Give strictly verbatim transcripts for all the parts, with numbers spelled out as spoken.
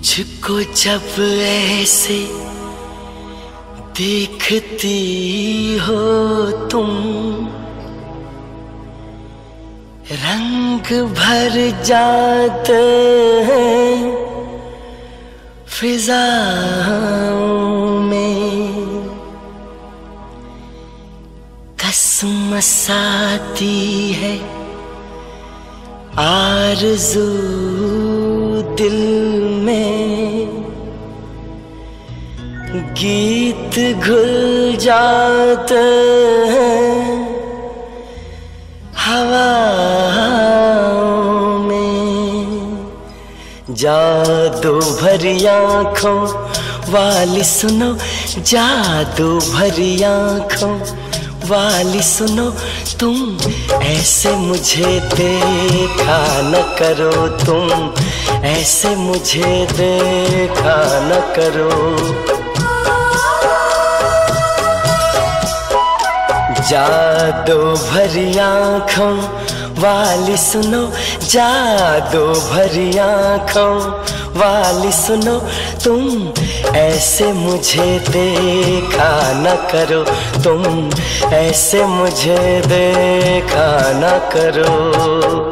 मुझको जब ऐसे देखती हो तुम, रंग भर जाते हैं फिजाओं में। कसम साती है आरज़ू दिल में, गीत घुल जाते हैं हवाओं में। जादू भरी आँखों वाली सुनो, जादू भरी आँखों वाली सुनो तुम, ऐसे मुझे देखा न करो तुम, ऐसे मुझे देखा न करो। जादू भरी आँखों वाली सुनो, जादू भरी आँखों वाली सुनो तुम, ऐसे मुझे देखा न करो तुम, ऐसे मुझे देखा न करो।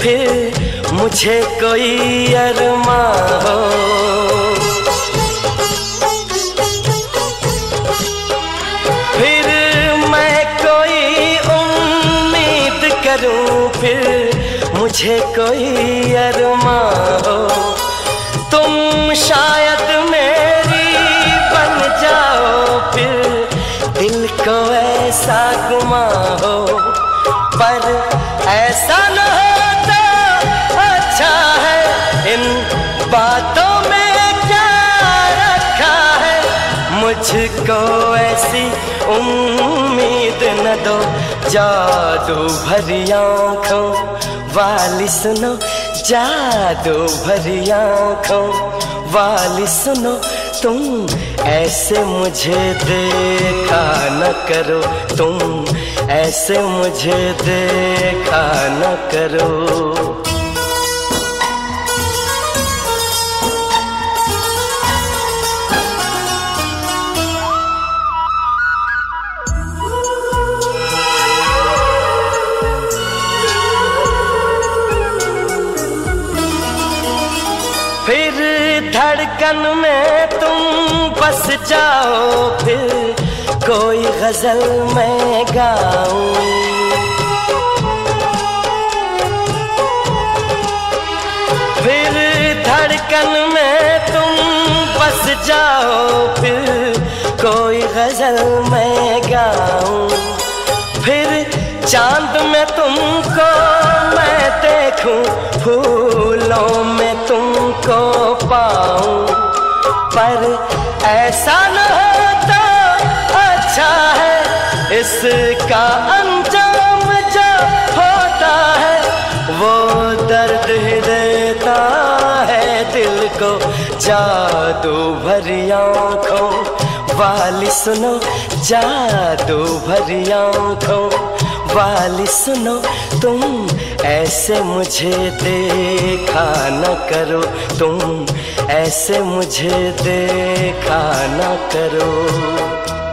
फिर मुझे कोई अरमा हो, फिर मैं कोई उम्मीद करूं, फिर मुझे कोई अरमा हो। तुम शायद मेरी बन जाओ, फिर दिल को ऐसा गुमा हो, पर ऐसा ना होता अच्छा है, इन बातों में क्या रखा है। मुझको ऐसी उम्मीद न दो, जादू भरी आँखों वाली सुनो, जादू भरी आँखों वाली सुनो तुम, ऐसे मुझे देखा न करो तुम, ऐसे मुझे देखा न करो। फिर धड़कन में तुम बस जाओ, फिर कोई गजल मैं गाऊं, फिर धड़कन में तुम बस जाओ, फिर कोई गजल मैं गाऊं। फिर चांद में तुमको मैं देखूं, फूलों में तुमको पाऊं, पर ऐसा न होता अच्छा है, इसका अंजाम जो होता है वो दर्द ही देता है दिल को। जादू भरी आँखों वाली सुनो, जादू भरी आँखों वाली सुनो तुम, ऐसे मुझे देखा न करो तुम, ऐसे मुझे देखा न करो।